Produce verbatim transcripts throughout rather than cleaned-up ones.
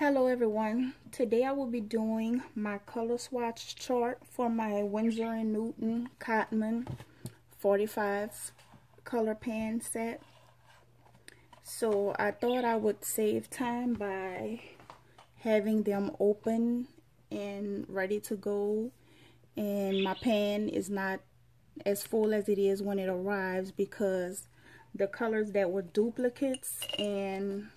Hello everyone, today I will be doing my color swatch chart for my Winsor and Newton Cotman forty-five color pan set. So I thought I would save time by having them open and ready to go, and my pan is not as full as it is when it arrives because the colors that were duplicates and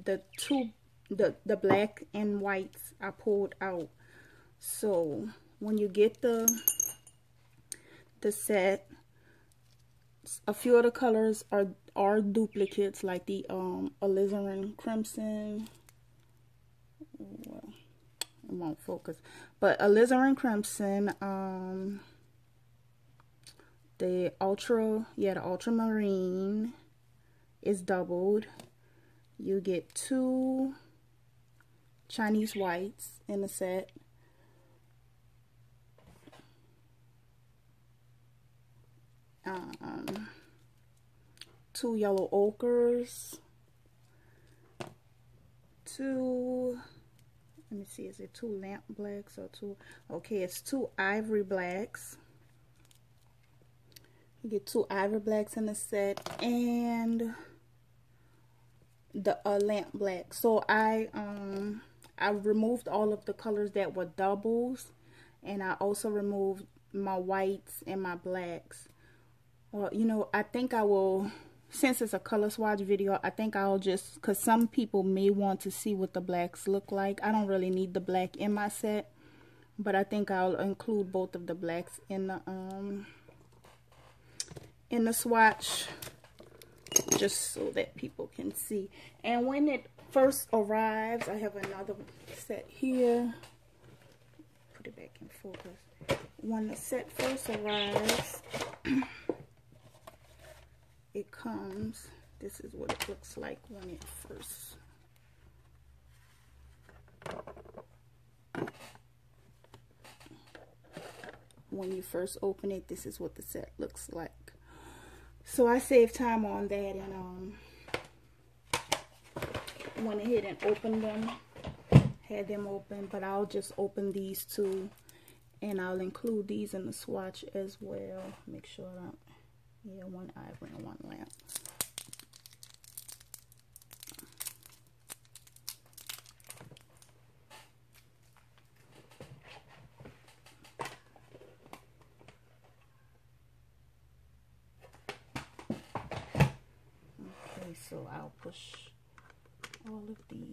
the two The, the black and whites I pulled out. So when you get the the set, a few of the colors are are duplicates, like the um alizarin crimson. Well, it won't focus, but alizarin crimson, um the ultra yeah the ultramarine is doubled. You get two Chinese whites in the set. Um, two yellow ochres. Two, let me see, is it two lamp blacks or two? Okay, it's two ivory blacks. You get two ivory blacks in the set and the uh, lamp black. So I, um... I removed all of the colors that were doubles, and I also removed my whites and my blacks. Well, you know, I think I will, since it's a color swatch video, I think I'll just, because some people may want to see what the blacks look like. I don't really need the black in my set, but I think I'll include both of the blacks in the, um, in the swatch, just so that people can see. And when it first arrives, I have another set here. Put it back in focus. When the set first arrives, it comes, this is what it looks like when it first when you first open it. This is what the set looks like. So I saved time on that, and um went ahead and opened them, had them open, but I'll just open these two and I'll include these in the swatch as well. Make sure I don't, yeah, one ivory and one lamp. Okay, so I'll push all of these.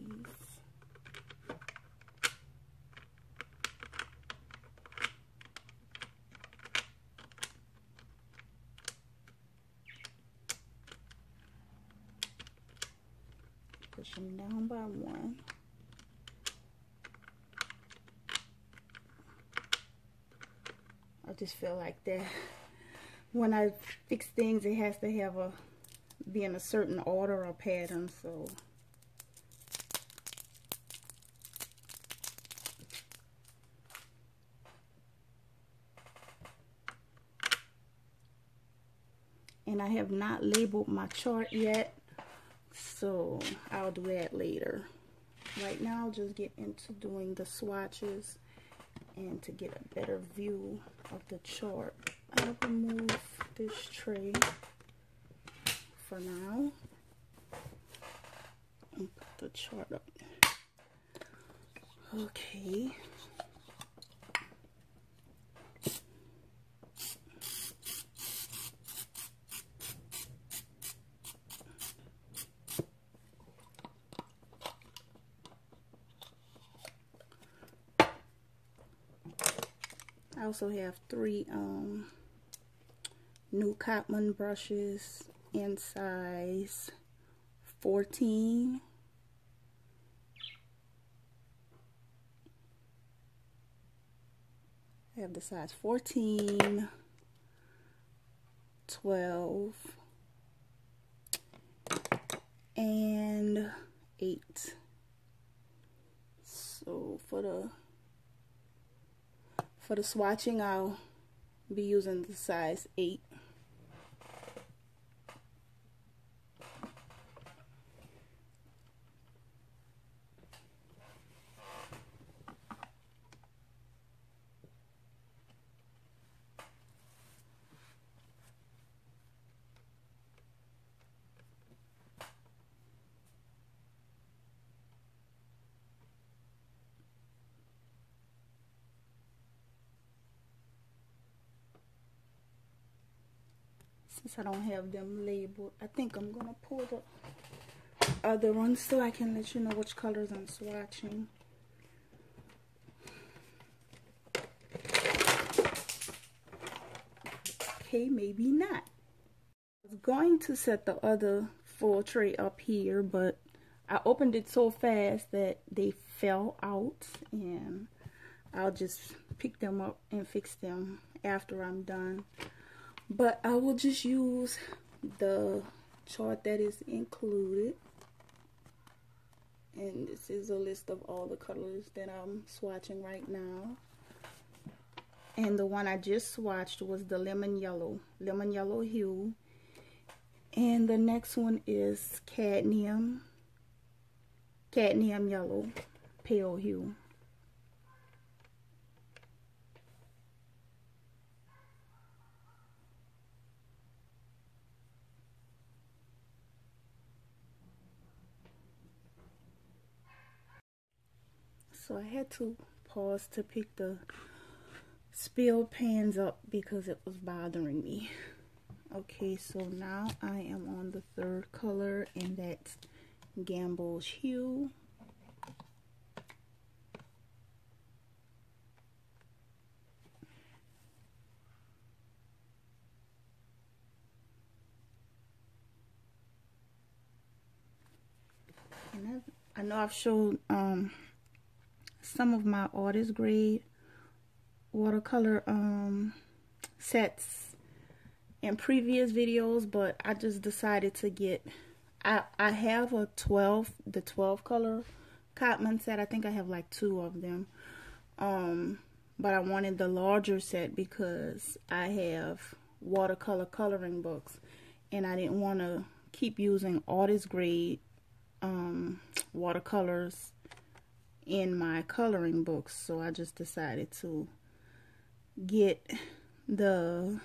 Push them down by one. I just feel like that when I fix things, it has to have a be in a certain order or pattern. So I have not labeled my chart yet, so I'll do that later. Right now, I'll just get into doing the swatches, and to get a better view of the chart, I'll remove this tray for now and put the chart up. Okay. I also have three um, new Cotman brushes in size fourteen. I have the size fourteen, twelve, and eight. So for the For the swatching, I'll be using the size eight. since I don't have them labeled. I think I'm going to pull the other ones so I can let you know which colors I'm swatching. Okay, maybe not. I was going to set the other full tray up here, but I opened it so fast that they fell out, and I'll just pick them up and fix them after I'm done. But I will just use the chart that is included, and this is a list of all the colors that I'm swatching right now. And the one I just swatched was the lemon yellow, lemon yellow hue. And the next one is cadmium, cadmium yellow pale hue. So I had to pause to pick the spilled pans up because it was bothering me. Okay, so now I am on the third color, and that's Gamboge Hue. And I, I know I've showed um some of my artist grade watercolor um, sets in previous videos, but I just decided to get, I, I have a twelve, the twelve color Cotman set. I think I have like two of them, um, but I wanted the larger set because I have watercolor coloring books, and I didn't want to keep using artist grade um, watercolors in my coloring books, so I just decided to get the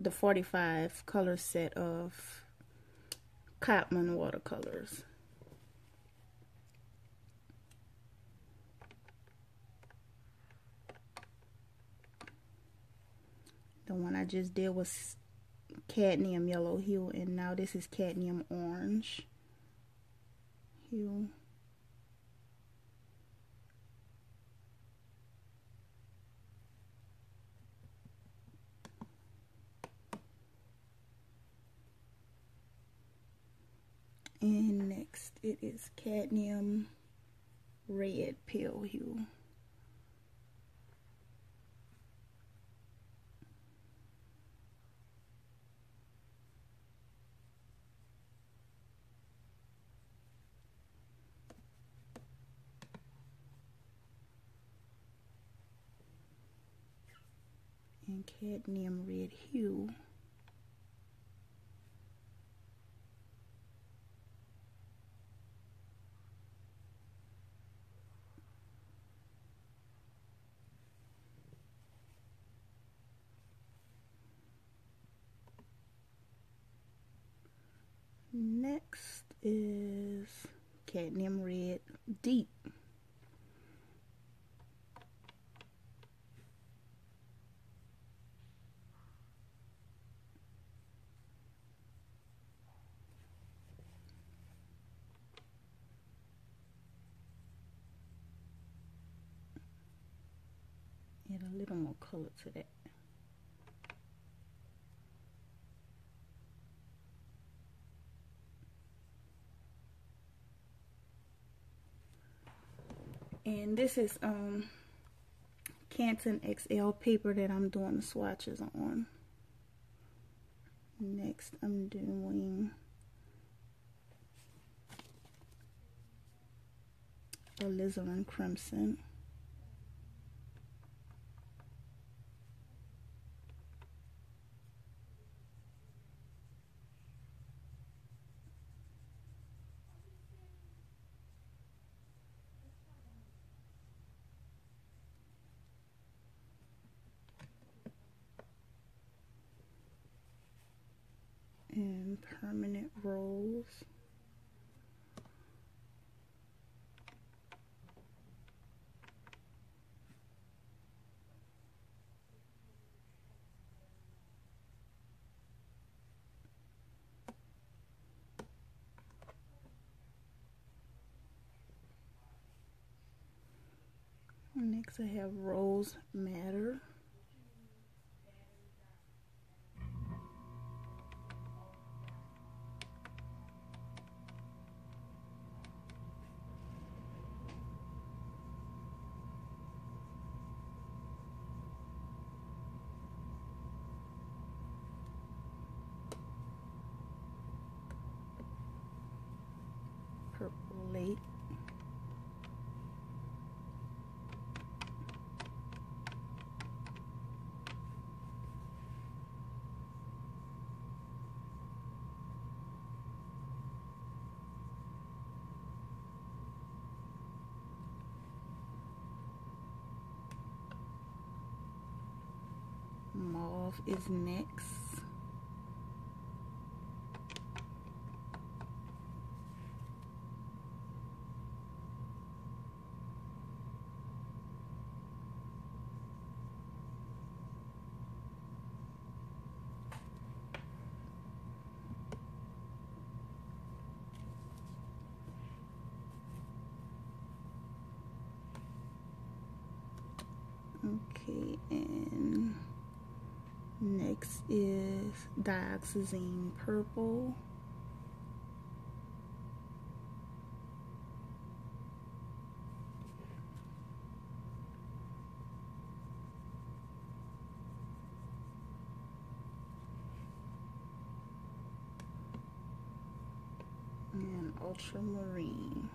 the forty-five color set of Cotman watercolors. The one I just did was cadmium yellow hue, and now this is cadmium orange hue. And next it is cadmium red pale hue. And cadmium red hue. Next is cadmium red deep. Add a little more color to that. And this is um, Canson X L paper that I'm doing the swatches on. Next I'm doing alizarin crimson. And permanent Rose. Next I have Rose Matter. Purple. Mauve is next. Okay, and next is Dioxazine Purple. And Ultramarine.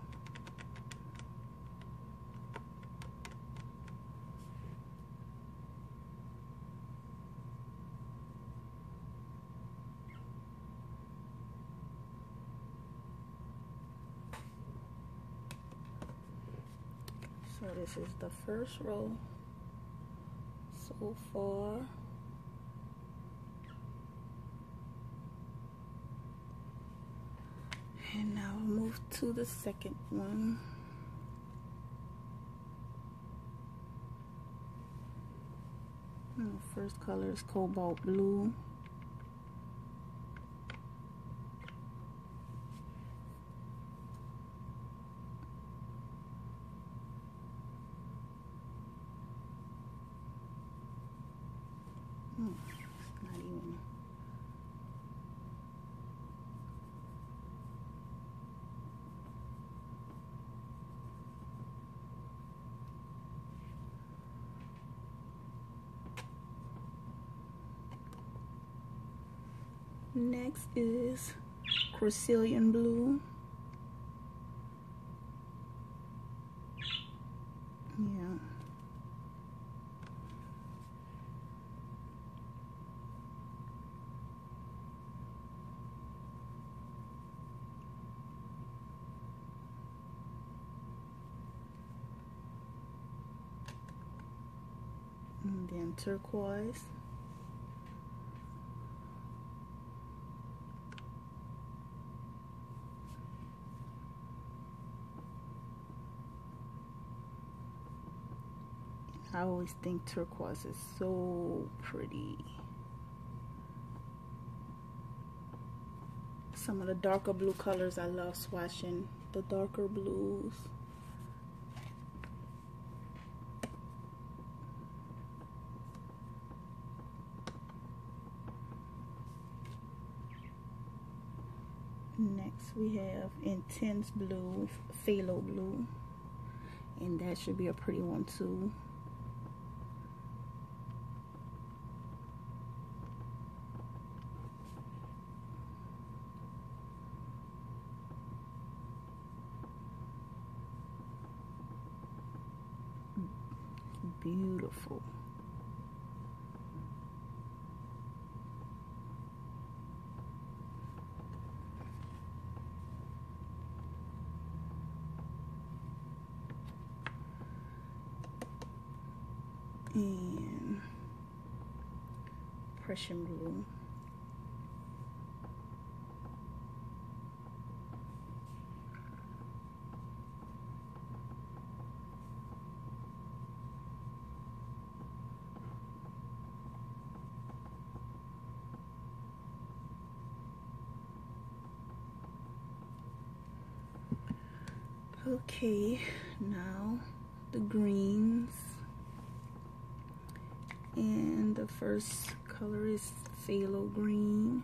So this is the first row so far. And now I'll move to the second one. And the first color is cobalt blue. Next is Chrysillian blue. Yeah. And then turquoise. I always think turquoise is so pretty. Some of the darker blue colors, I love swatching the darker blues. Next we have intense blue, phthalo blue, and that should be a pretty one too. Beautiful. And Prussian blue. Okay, now the greens, and the first color is phthalo green.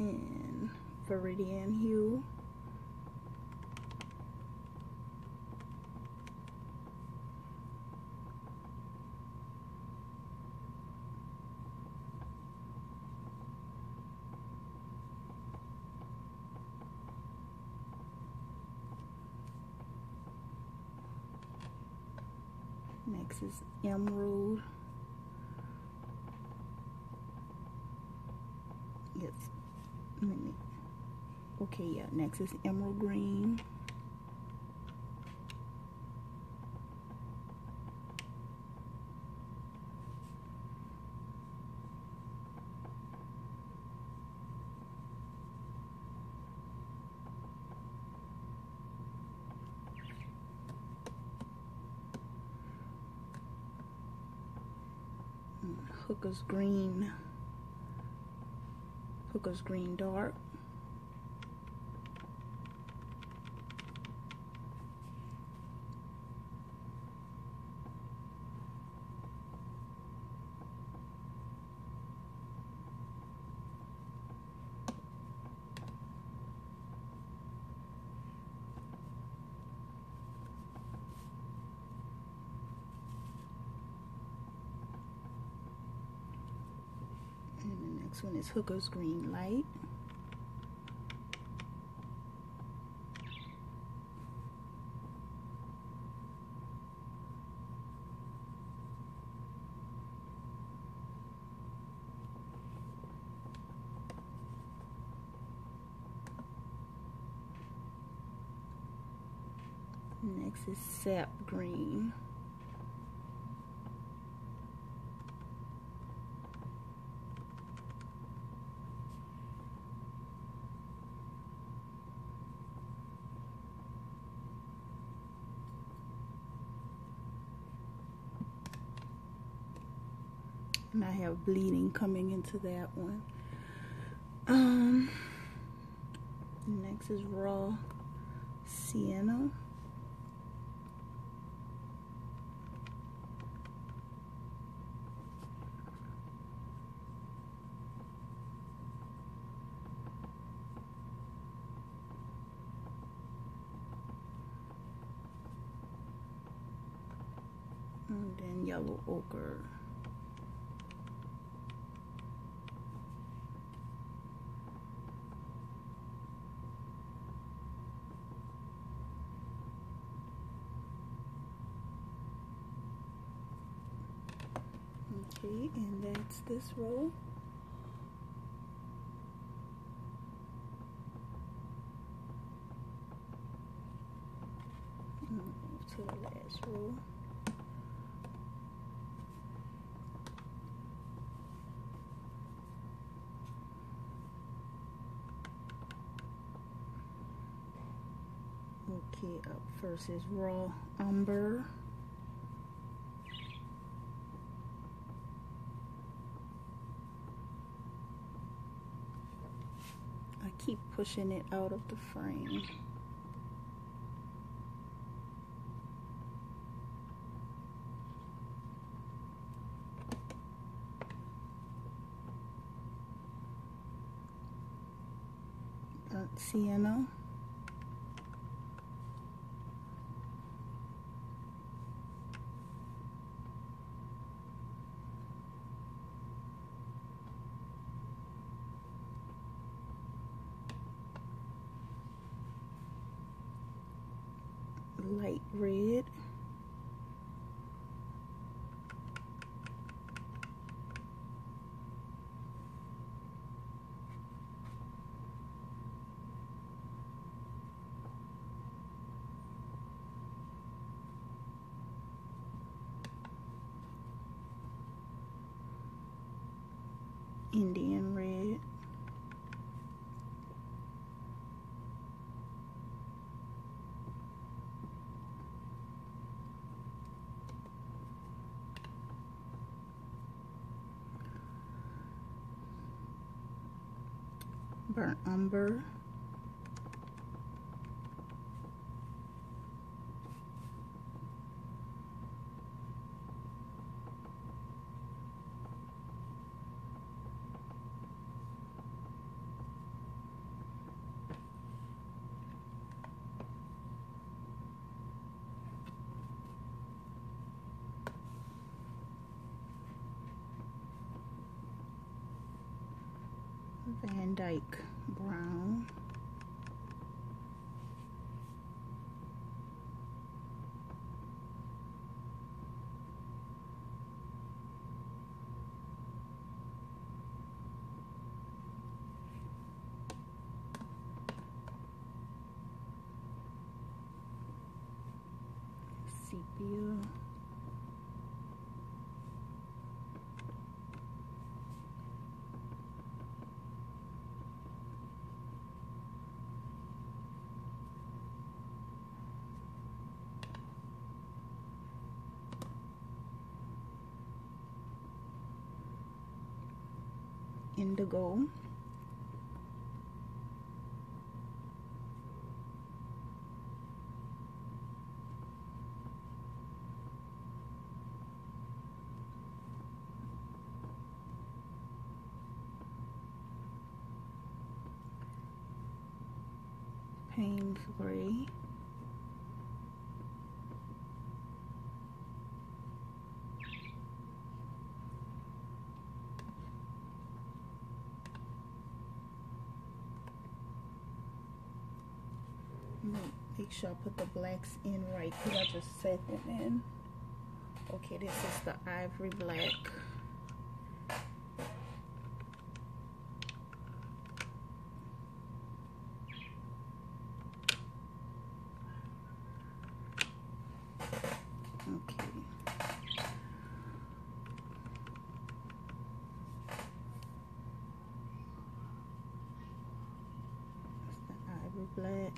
And Meridian hue. Next is Emerald. Yes. Let me, okay, yeah, next is Emerald Green. And Hooker's Green. Hooker's Green Dark. Next one is Hooker's Green Light. Next is Sap Green. And I have bleeding coming into that one. Um, next is raw sienna. And then yellow ochre. Okay, and that's this row. And move to the last row. Okay, up first is raw umber. Keep pushing it out of the frame. Burnt sienna. Light red, Indian red. Burnt umber. Van Dyke Brown. Sepia. Indigo. Paint gray. Make sure I put the blacks in right because I just set them in. Okay, this is the ivory black. Okay. It's the ivory black.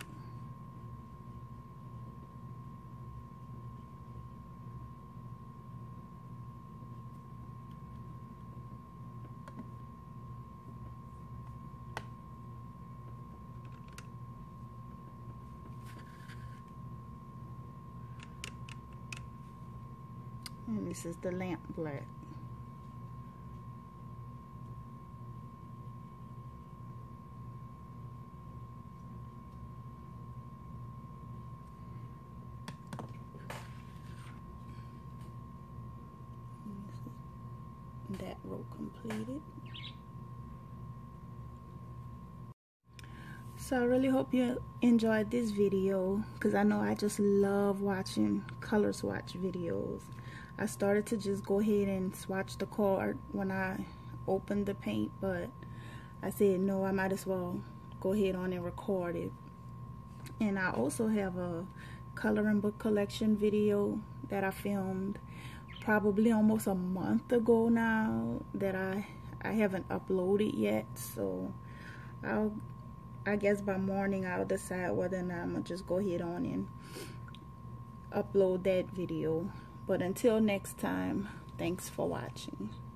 And this is the lamp black. That row completed. So I really hope you enjoyed this video, because I know I just love watching color swatch videos. I started to just go ahead and swatch the card when I opened the paint, but I said no, I might as well go ahead on and record it. And I also have a coloring book collection video that I filmed probably almost a month ago now that I, I haven't uploaded yet, so I'll I guess by morning I'll decide whether or not I'm gonna just go ahead on and upload that video. But until next time, thanks for watching.